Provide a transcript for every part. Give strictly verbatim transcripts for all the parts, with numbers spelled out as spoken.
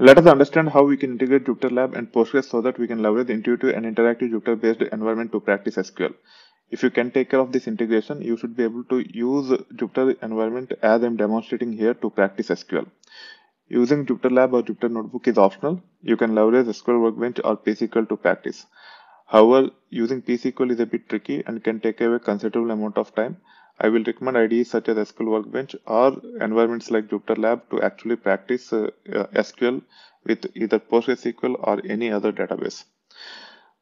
Let us understand how we can integrate JupyterLab and Postgres so that we can leverage the intuitive and interactive Jupyter-based environment to practice S Q L. If you can take care of this integration, you should be able to use Jupyter environment as I am demonstrating here to practice S Q L. Using JupyterLab or Jupyter Notebook is optional. You can leverage S Q L Workbench or P S Q L to practice. However, using P S Q L is a bit tricky and can take away a considerable amount of time. I will recommend I D Es such as S Q L Workbench or environments like JupyterLab to actually practice uh, uh, S Q L with either PostgreSQL or any other database.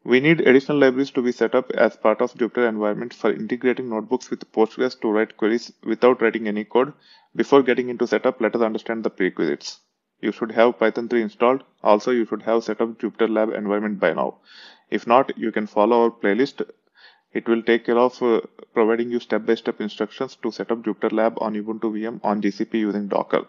We need additional libraries to be set up as part of Jupyter environment for integrating notebooks with Postgres to write queries without writing any code. Before getting into setup, let us understand the prerequisites. You should have Python three installed. Also, you should have set up JupyterLab environment by now. If not, you can follow our playlist. It will take care of uh, providing you step-by-step instructions to set up JupyterLab on Ubuntu V M on G C P using Docker.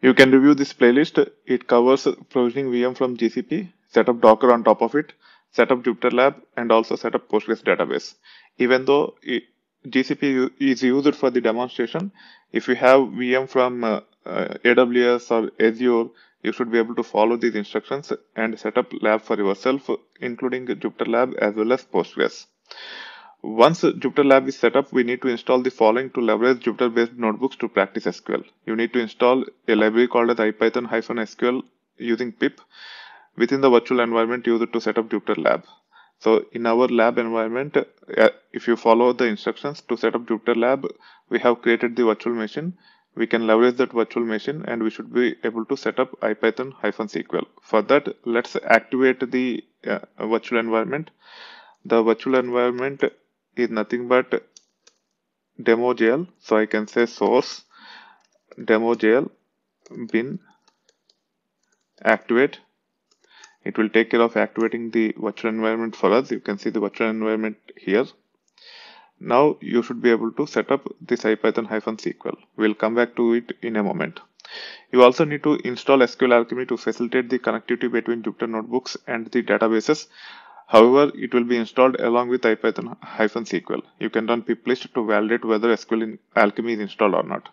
You can review this playlist. It covers provisioning V M from G C P, set up Docker on top of it, set up JupyterLab, and also set up Postgres database. Even though it, G C P is used for the demonstration, if you have V M from uh, uh, A W S or Azure, you should be able to follow these instructions and set up lab for yourself, including JupyterLab as well as Postgres. Once JupyterLab is set up, we need to install the following to leverage Jupyter-based notebooks to practice S Q L. You need to install a library called as ipython dash S Q L using pip within the virtual environment used to set up JupyterLab. So in our lab environment, if you follow the instructions to set up JupyterLab, we have created the virtual machine. We can leverage that virtual machine and we should be able to set up ipython dash S Q L. For that, let's activate the uh, virtual environment. The virtual environment is nothing but demo dot J L. So I can say source demo dot J L bin activate. It will take care of activating the virtual environment for us. You can see the virtual environment here. Now you should be able to set up this ipython dash S Q L. We'll come back to it in a moment. You also need to install S Q L Alchemy to facilitate the connectivity between Jupyter notebooks and the databases. However, it will be installed along with ipython dash S Q L. You can run pip list to validate whether S Q L Alchemy is installed or not.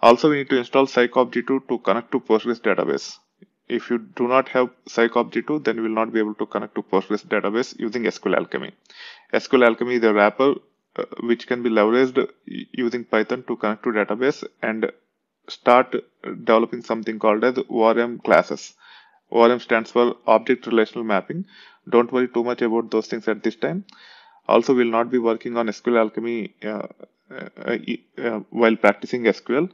Also, we need to install psycopg two to connect to Postgres database. If you do not have psycopg two, then you will not be able to connect to Postgres database using S Q L Alchemy. S Q L Alchemy is a wrapper uh, which can be leveraged using Python to connect to database and start developing something called as O R M classes. O R M stands for Object Relational Mapping. Don't worry too much about those things at this time. Also, we'll not be working on S Q L Alchemy uh, uh, uh, while practicing S Q L.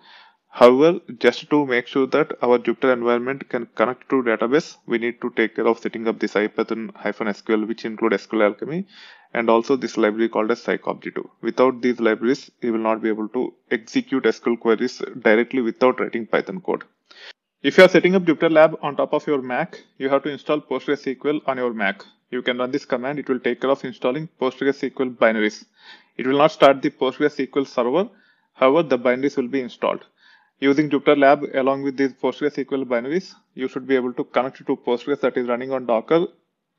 However, just to make sure that our Jupyter environment can connect to database, we need to take care of setting up this ipython dash S Q L, which include S Q L Alchemy, and also this library called as psycopg two. Without these libraries, you will not be able to execute S Q L queries directly without writing Python code. If you are setting up JupyterLab on top of your Mac, you have to install PostgreSQL on your Mac. You can run this command. It will take care of installing PostgreSQL binaries. It will not start the PostgreSQL server. However, the binaries will be installed. Using JupyterLab along with these PostgreSQL binaries, you should be able to connect to Postgres that is running on Docker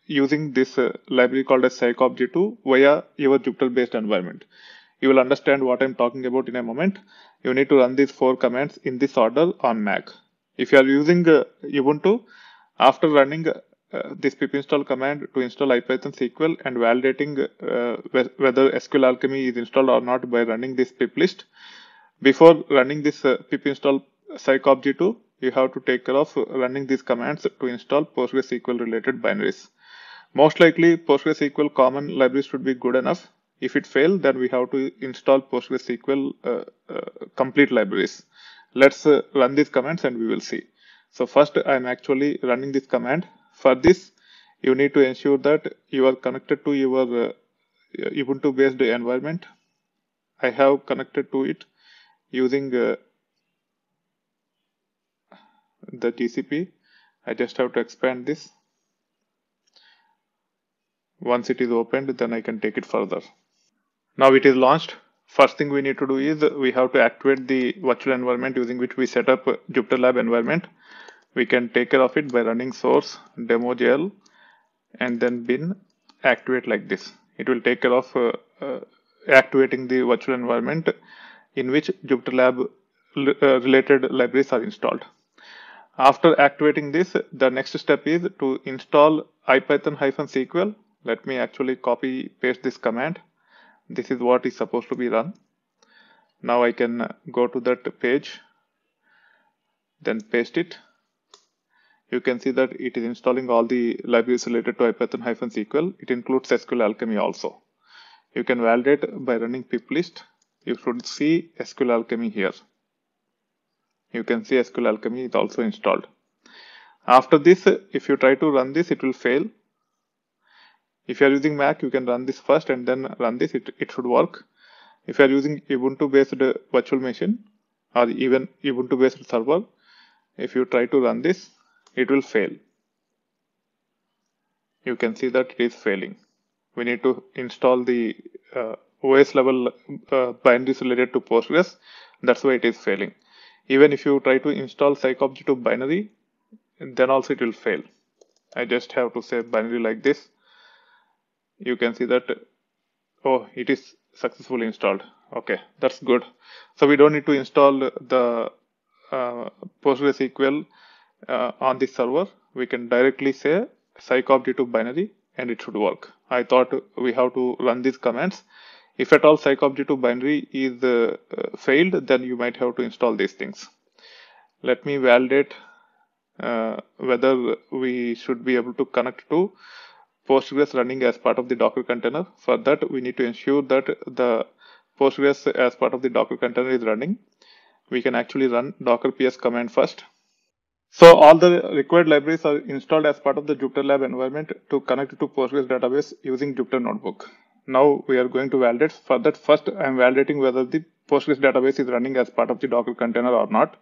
using this uh, library called as psycopg two via your Jupyter-based environment. You will understand what I'm talking about in a moment. You need to run these four commands in this order on Mac. If you are using uh, Ubuntu, after running uh, this pip install command to install ipython dash S Q L and validating uh, whether S Q L Alchemy is installed or not by running this pip list, before running this uh, pip install psycopg two, you have to take care of running these commands to install PostgreSQL related binaries. Most likely, PostgreSQL common libraries should be good enough. If it fails, then we have to install PostgreSQL uh, uh, complete libraries. Let's uh, run these commands and we will see. So first, I'm actually running this command. For this, you need to ensure that you are connected to your uh, Ubuntu-based environment. I have connected to it using uh, the G C P. I just have to expand this. Once it is opened, then I can take it further. Now it is launched. First thing we need to do is we have to activate the virtual environment using which we set up JupyterLab environment. We can take care of it by running source demo dot J L and then bin activate like this. It will take care of uh, uh, activating the virtual environment in which JupyterLab uh, related libraries are installed. After activating this, the next step is to install ipython dash S Q L. Let me actually copy paste this command. This is what is supposed to be run. Now I can go to that page, then paste it. You can see that it is installing all the libraries related to ipython dash S Q L. It includes S Q L Alchemy also. You can validate by running pip list. You should see S Q L Alchemy here. You can see S Q L Alchemy is also installed. After this, if you try to run this, it will fail. If you are using Mac, you can run this first and then run this. It, it should work. If you are using Ubuntu based virtual machine or even Ubuntu based server, if you try to run this, it will fail. You can see that it is failing. We need to install the uh, O S level uh, binaries related to Postgres. That's why it is failing. Even if you try to install psycopg two binary, then also it will fail. I just have to say binary like this. You can see that, oh, it is successfully installed. Okay, that's good. So we don't need to install the uh, PostgreSQL uh, on this server. We can directly say psycopg two binary and it should work. I thought we have to run these commands. If at all psycopg two binary is uh, uh, failed, then you might have to install these things. Let me validate uh, whether we should be able to connect to Postgres running as part of the Docker container. For that, we need to ensure that the Postgres as part of the Docker container is running. We can actually run Docker P S command first. So all the required libraries are installed as part of the JupyterLab environment to connect to Postgres database using Jupyter Notebook. Now we are going to validate. For that, first I am validating whether the Postgres database is running as part of the Docker container or not.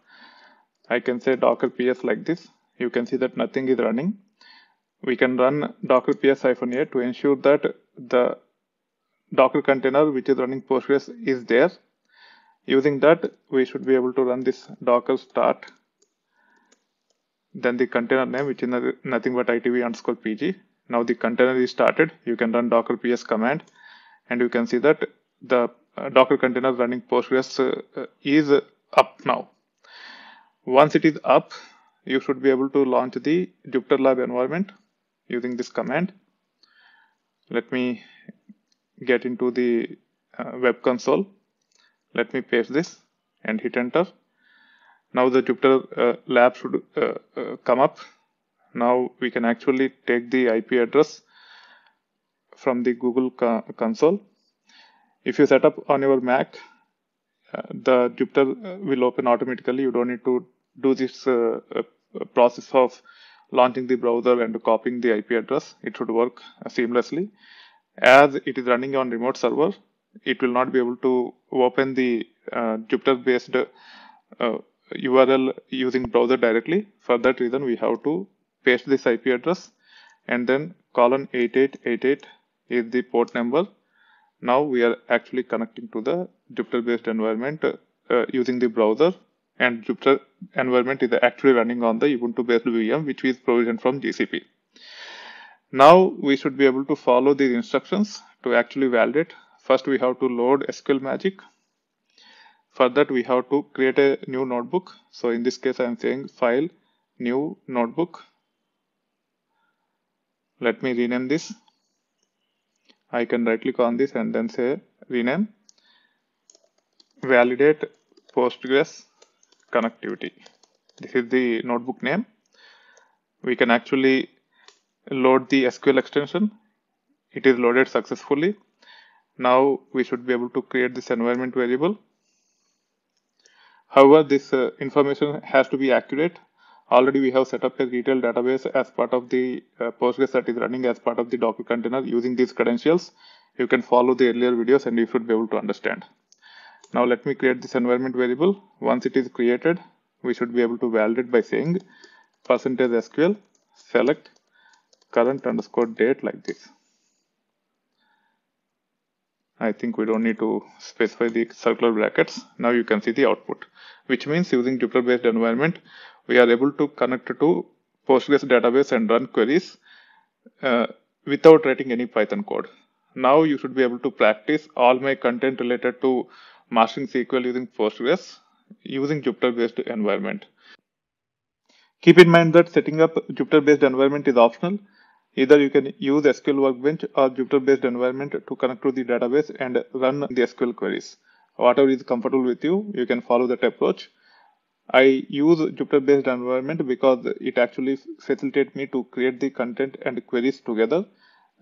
I can say Docker P S like this. You can see that nothing is running. We can run Docker P S dash A to ensure that the Docker container which is running Postgres is there. Using that, we should be able to run this Docker start, then the container name, which is nothing but itv underscore pg. Now the container is started. You can run Docker P S command and you can see that the uh, Docker container running Postgres uh, is up now. Once it is up, you should be able to launch the JupyterLab environment using this command. Let me get into the uh, web console. Let me paste this and hit enter. Now the JupyterLab uh, should uh, uh, come up. Now we can actually take the I P address from the Google co console. If you set up on your Mac, uh, the Jupyter uh, will open automatically. You don't need to do this uh, uh, process of launching the browser and copying the I P address. It should work uh, seamlessly. As it is running on remote server, it will not be able to open the uh, Jupyter based uh, U R L using browser directly. For that reason, we have to paste this I P address and then colon eighty-eight eighty-eight is the port number. Now we are actually connecting to the Jupyter based environment uh, uh, using the browser, and Jupyter environment is actually running on the Ubuntu based V M which is provisioned from G C P. Now we should be able to follow these instructions to actually validate. First we have to load S Q L Magic. For that we have to create a new notebook. So in this case I am saying file new notebook. Let me rename this. I can right click on this and then say rename validate Postgres connectivity. This is the notebook name. We can actually load the S Q L extension. It is loaded successfully. Now we should be able to create this environment variable. However, this uh, information has to be accurate. Already we have set up a retail database as part of the uh, Postgres that is running as part of the Docker container using these credentials. You can follow the earlier videos and you should be able to understand. Now let me create this environment variable. Once it is created, we should be able to validate by saying percentage S Q L select current underscore date like this. I think we don't need to specify the circular brackets. Now you can see the output, which means using Jupyter based environment, we are able to connect to Postgres database and run queries uh, without writing any Python code. Now you should be able to practice all my content related to mastering S Q L using Postgres using Jupyter based environment. Keep in mind that setting up Jupyter-based environment is optional. Either you can use S Q L Workbench or Jupyter-based environment to connect to the database and run the S Q L queries. Whatever is comfortable with you, you can follow that approach. I use Jupyter-based environment because it actually facilitates me to create the content and queries together,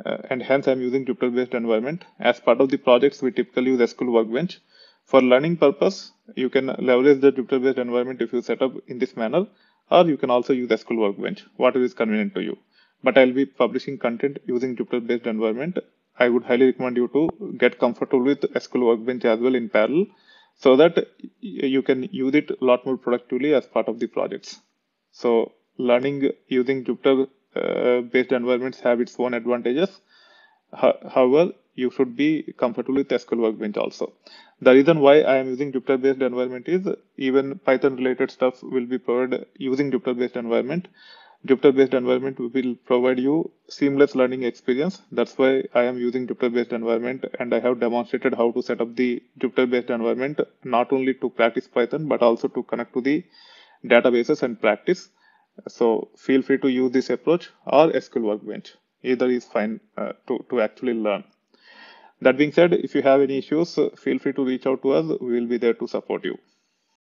uh, and hence I'm using Jupyter-based environment. As part of the projects, we typically use S Q L Workbench. For learning purpose, you can leverage the Jupyter-based environment if you set up in this manner, or you can also use S Q L Workbench, whatever is convenient to you. But I'll be publishing content using Jupyter-based environment. I would highly recommend you to get comfortable with S Q L Workbench as well in parallel, so that you can use it a lot more productively as part of the projects. So learning using Jupyter-based uh, environments have its own advantages. However, you should be comfortable with S Q L Workbench also. The reason why I am using Jupyter-based environment is even Python-related stuff will be provided using Jupyter-based environment. Jupyter-based environment will provide you seamless learning experience. That's why I am using Jupyter-based environment, and I have demonstrated how to set up the Jupyter-based environment, not only to practice Python, but also to connect to the databases and practice. So feel free to use this approach or S Q L Workbench. Either is fine uh, to, to actually learn. That being said, if you have any issues, feel free to reach out to us. We will be there to support you.